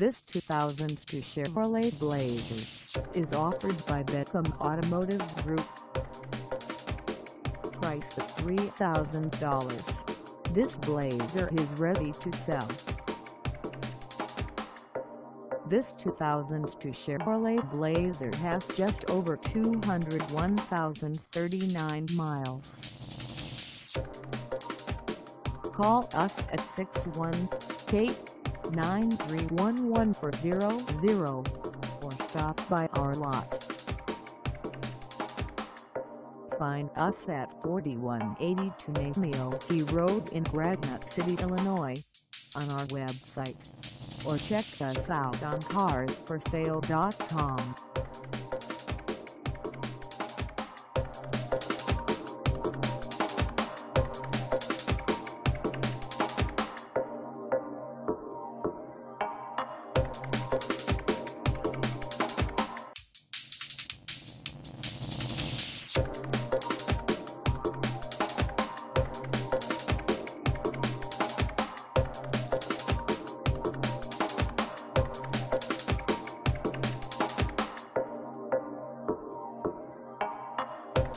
This 2002 Chevrolet Blazer is offered by Beckham Automotive Group. Priced at $3,000, this Blazer is ready to sell. This 2002 Chevrolet Blazer has just over 201,039 miles. Call us at 618-9311-400 or stop by our lot. Find us at 4182 Nameoki Road in Granite City, Illinois, on our website, or check us out on carsforsale.com.